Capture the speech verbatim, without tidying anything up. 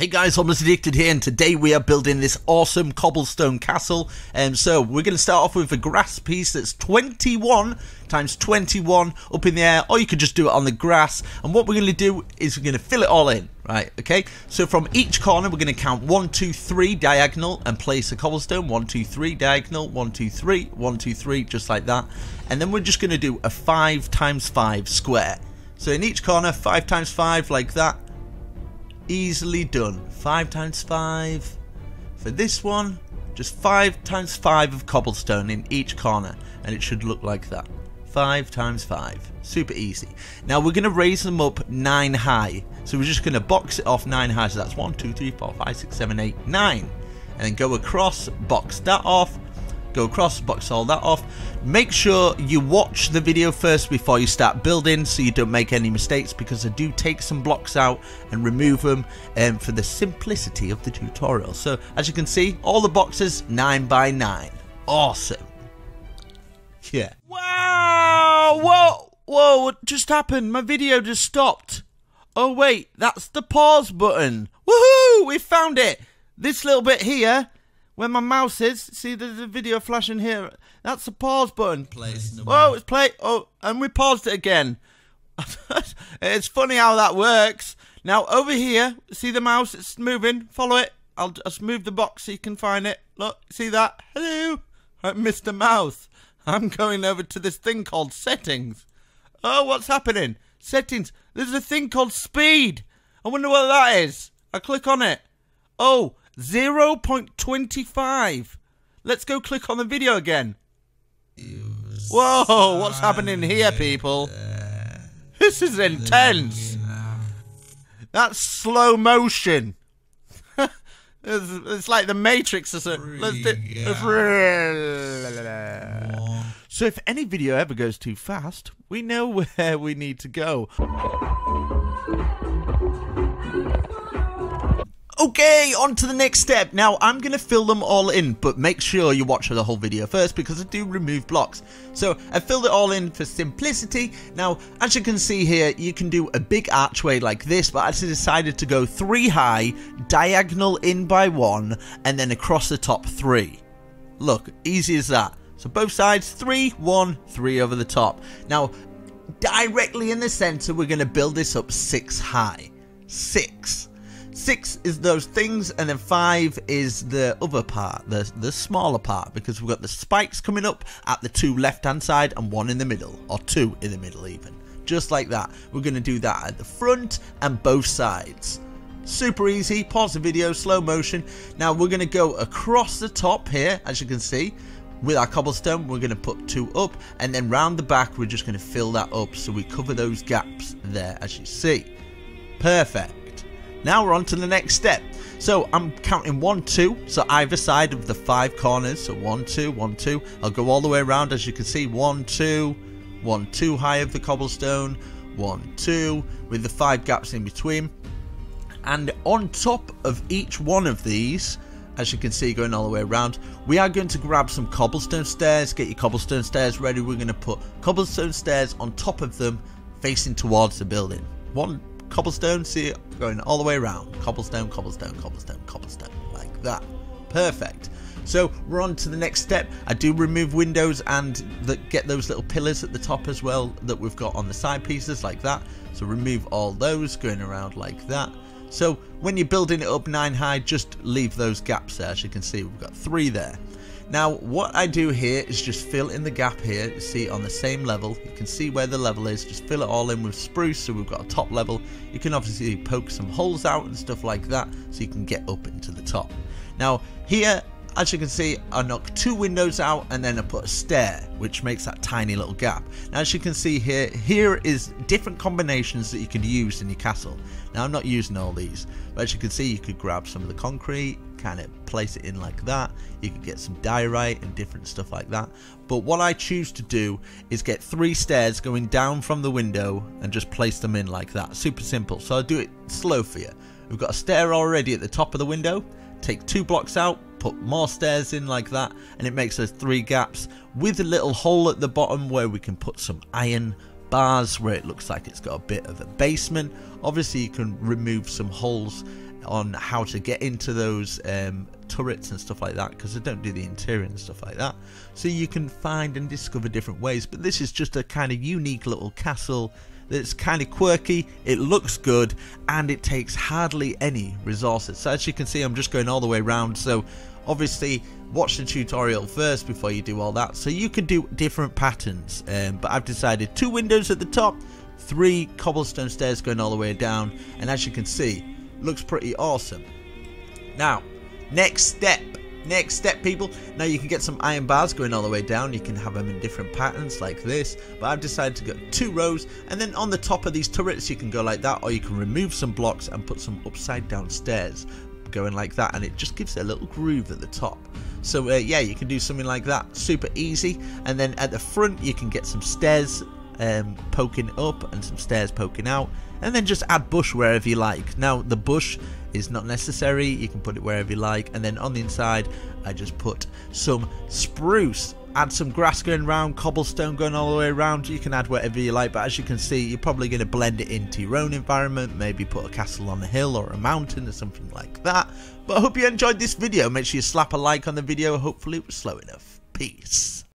Hey guys, Almost Addicted here, and today we are building this awesome cobblestone castle. And um, so we're going to start off with a grass piece that's twenty-one times twenty-one up in the air, or you could just do it on the grass. And what we're going to do is we're going to fill it all in, right? Okay, so from each corner we're going to count one, two, three diagonal and place a cobblestone. One, two, three diagonal, one, two, three, one, two, three, just like that. And then we're just going to do a five times five square, so in each corner five times five like that. Easily done. Five times five for this one, just five times five of cobblestone in each corner, and it should look like that. Five times five, super easy. Now we're going to raise them up nine high, so we're just going to box it off nine high. So that's one, two, three, four, five, six, seven, eight, nine, and then go across, box that off, go across, box all that off. Make sure you watch the video first before you start building so you don't make any mistakes, because I do take some blocks out and remove them um, for the simplicity of the tutorial. So as you can see, all the boxes nine by nine. Awesome. Yeah. Wow! Whoa! Whoa, what just happened? My video just stopped. Oh wait, that's the pause button. Woohoo! We found it! This little bit here, where my mouse is, see there's a video flashing here. That's the pause button. Whoa, it's play. Oh, and we paused it again. It's funny how that works. Now over here, see the mouse? It's moving. Follow it. I'll just move the box so you can find it. Look, see that? Hello, I'm Mister Mouse. I'm going over to this thing called settings. Oh, what's happening? Settings. There's a thing called speed. I wonder what that is. I click on it. Oh. zero point two five. Let's go click on the video again. Whoa, what's happening here, people? This is intense. That's slow motion. it's, it's like the Matrix or something. Let's do, so if any video ever goes too fast, we know where we need to go. Okay, on to the next step. Now, I'm going to fill them all in, but make sure you watch the whole video first because I do remove blocks. So, I filled it all in for simplicity. Now, as you can see here, you can do a big archway like this, but I actually decided to go three high, diagonal in by one, and then across the top three. Look, easy as that. So, both sides, three, one, three over the top. Now, directly in the center, we're going to build this up six high. Six. Six is those things, and then five is the other part, the, the smaller part, because we've got the spikes coming up at the two left-hand side and one in the middle, or two in the middle even. Just like that. We're going to do that at the front and both sides. Super easy. Pause the video, slow motion. Now we're going to go across the top here, as you can see, with our cobblestone. We're going to put two up, and then round the back, we're just going to fill that up so we cover those gaps there, as you see. Perfect. Now we're on to the next step. So I'm counting one, two, so either side of the five corners. So one, two, one, two. I'll go all the way around, as you can see. One, two, one, two high of the cobblestone. One, two, with the five gaps in between. And on top of each one of these, as you can see, going all the way around, we are going to grab some cobblestone stairs. Get your cobblestone stairs ready. We're going to put cobblestone stairs on top of them, facing towards the building. One cobblestone, see it going all the way around. Cobblestone, cobblestone, cobblestone, cobblestone, like that. Perfect. So we're on to the next step. I do remove windows and the, get those little pillars at the top as well that we've got on the side pieces, like that. So remove all those, going around like that. So when you're building it up nine high, just leave those gaps there. As you can see, we've got three there. Now what I do here is just fill in the gap here. You see, on the same level, you can see where the level is. Just fill it all in with spruce, so we've got a top level. You can obviously poke some holes out and stuff like that so you can get up into the top. Now here, as you can see, I knock two windows out and then I put a stair, which makes that tiny little gap. Now as you can see here, here is different combinations that you could use in your castle. Now I'm not using all these, but as you can see, you could grab some of the concrete, kind of place it in like that. You can get some diorite and different stuff like that, but what I choose to do is get three stairs going down from the window and just place them in like that. Super simple. So I'll do it slow for you. We've got a stair already at the top of the window. Take two blocks out, put more stairs in like that, and it makes those three gaps with a little hole at the bottom where we can put some iron bars, where it looks like it's got a bit of a basement. Obviously you can remove some holes on how to get into those um, turrets and stuff like that, because they don't do the interior and stuff like that. So you can find and discover different ways, but this is just a kind of unique little castle that's kind of quirky, it looks good, and it takes hardly any resources. So as you can see, I'm just going all the way around, so obviously watch the tutorial first before you do all that. So you can do different patterns, um, but I've decided two windows at the top, three cobblestone stairs going all the way down, and as you can see, looks pretty awesome. Now, next step, next step people, now you can get some iron bars going all the way down, you can have them in different patterns like this, but I've decided to go two rows, and then on the top of these turrets you can go like that, or you can remove some blocks and put some upside down stairs going like that, and it just gives it a little groove at the top. So uh, yeah, you can do something like that, super easy. And then at the front you can get some stairs Um, poking up and some stairs poking out, and then just add bush wherever you like. Now the bush is not necessary, you can put it wherever you like. And then on the inside I just put some spruce, add some grass going round, cobblestone going all the way around, you can add whatever you like, but as you can see you're probably going to blend it into your own environment, maybe put a castle on a hill or a mountain or something like that. But I hope you enjoyed this video, make sure you slap a like on the video, hopefully it was slow enough. Peace.